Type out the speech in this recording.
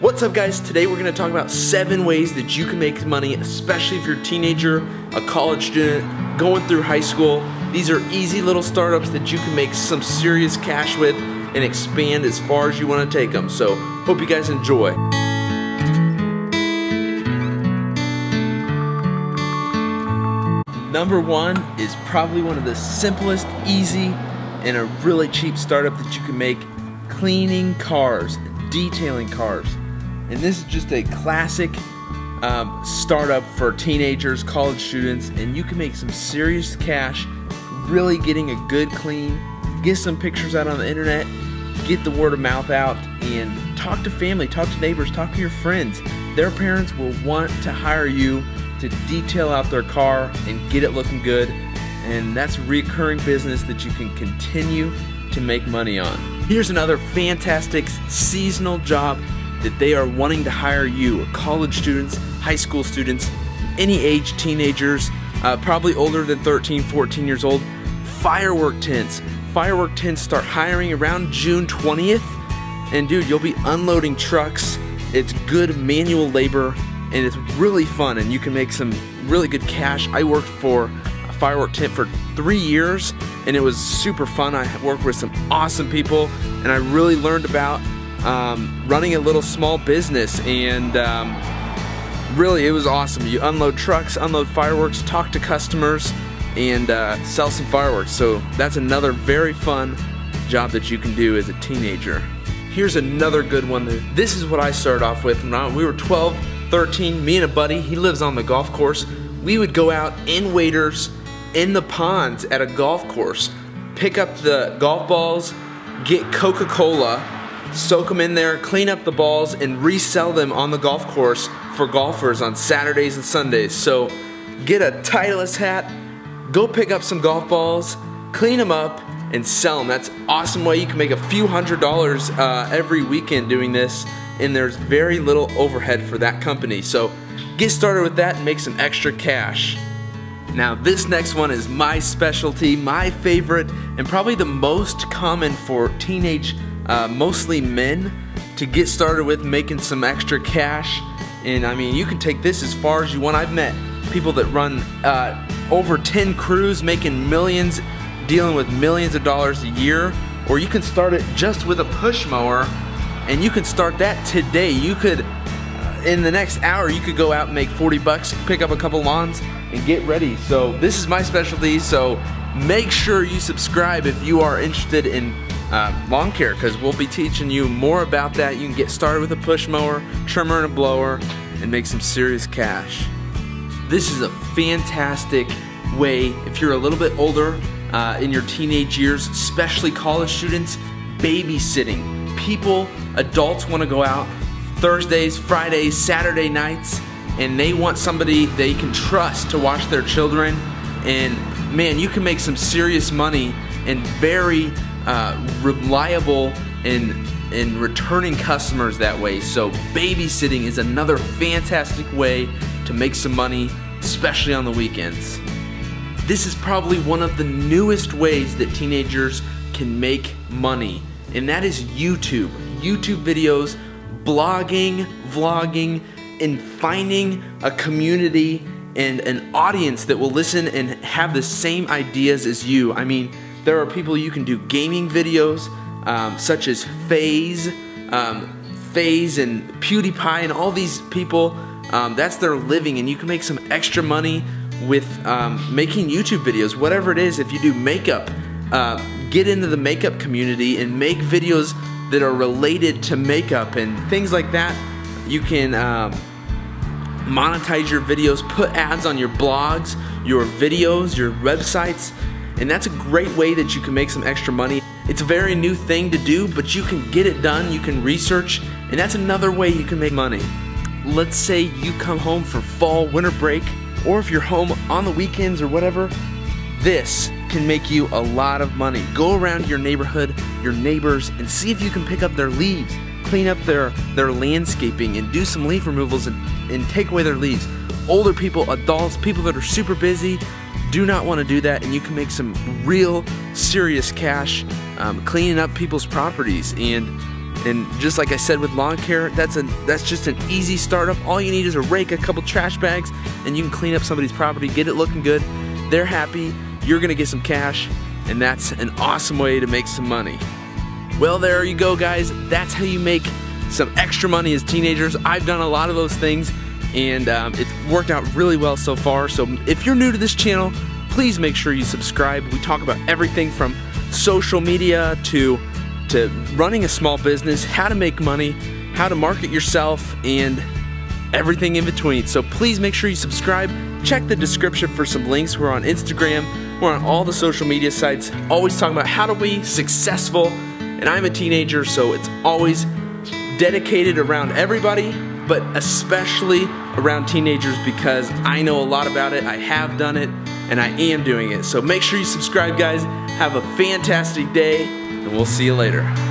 What's up guys, today we're going to talk about 7 ways that you can make money, especially if you're a teenager, a college student, going through high school. These are easy little startups that you can make some serious cash with and expand as far as you want to take them. So, hope you guys enjoy. Number 1 is probably one of the simplest, easy, and a really cheap startup that you can make, cleaning cars, detailing cars. And this is just a classic startup for teenagers, college students, and you can make some serious cash really getting a good clean. Get some pictures out on the internet, get the word of mouth out, and talk to family, talk to neighbors, talk to your friends. Their parents will want to hire you to detail out their car and get it looking good, and that's a recurring business that you can continue to make money on. Here's another fantastic seasonal job that they are wanting to hire you, college students, high school students, any age, teenagers, probably older than 13, 14 years old. Firework tents. Firework tents start hiring around June 20th, and dude, you'll be unloading trucks. It's good manual labor, and it's really fun, and you can make some really good cash. I worked for a firework tent for 3 years, and it was super fun. I worked with some awesome people, and I really learned about running a little small business, and really it was awesome. You unload trucks, unload fireworks, talk to customers, and sell some fireworks. So that's another very fun job that you can do as a teenager. Here's another good one. This is what I started off with when we were 12, 13, me and a buddy, he lives on the golf course. We would go out in waders in the ponds at a golf course, pick up the golf balls, get Coca-Cola, soak them in there, clean up the balls, and resell them on the golf course for golfers on Saturdays and Sundays. So get a Titleist hat, go pick up some golf balls, clean them up, and sell them. That's an awesome way you can make a few $100s every weekend doing this, and there's very little overhead for that company. So get started with that and make some extra cash. Now this next one is my specialty, my favorite, and probably the most common for teenage, mostly men, to get started with making some extra cash. And I mean, you can take this as far as you want. I've met people that run over 10 crews making millions, dealing with millions of dollars a year, or you can start it just with a push mower, and you can start that today. You could, in the next hour, you could go out and make 40 bucks, pick up a couple lawns, and get ready. So this is my specialty, so make sure you subscribe if you are interested in lawn care, because we'll be teaching you more about that. You can get started with a push mower, trimmer, and a blower, and make some serious cash. This is a fantastic way if you're a little bit older, in your teenage years, especially college students, babysitting. People, adults want to go out Thursdays, Fridays, Saturday nights, and they want somebody they can trust to watch their children. And man, you can make some serious money and very reliable and returning customers that way. So babysitting is another fantastic way to make some money, especially on the weekends. This is probably one of the newest ways that teenagers can make money, and that is YouTube. YouTube videos, blogging, vlogging, and finding a community and an audience that will listen and have the same ideas as you. I mean, there are people you can do gaming videos, such as FaZe and PewDiePie and all these people. That's their living, and you can make some extra money with making YouTube videos, whatever it is. If you do makeup, get into the makeup community and make videos that are related to makeup and things like that. You can monetize your videos, put ads on your blogs, your videos, your websites, and that's a great way that you can make some extra money. It's a very new thing to do, but you can get it done, you can research, and that's another way you can make money. Let's say you come home for fall, winter break, or if you're home on the weekends or whatever, this can make you a lot of money. Go around your neighborhood, your neighbors, and see if you can pick up their leaves, clean up their landscaping, and do some leaf removals and take away their leaves. Older people, adults, people that are super busy, do not want to do that, and you can make some real serious cash cleaning up people's properties. And And just like I said with lawn care, that's just an easy startup. All you need is a rake, a couple trash bags, and you can clean up somebody's property, get it looking good. They're happy, you're gonna get some cash, and that's an awesome way to make some money. Well, there you go, guys. That's how you make some extra money as teenagers. I've done a lot of those things, and it's worked out really well so far. So if you're new to this channel, please make sure you subscribe. We talk about everything from social media to running a small business, how to make money, how to market yourself, and everything in between. So please make sure you subscribe. Check the description for some links. We're on Instagram. We're on all the social media sites. Always talking about how to be successful. And I'm a teenager, so it's always dedicated around everybody, but especially around teenagers because I know a lot about it. I have done it, and I am doing it. So make sure you subscribe, guys. Have a fantastic day, and we'll see you later.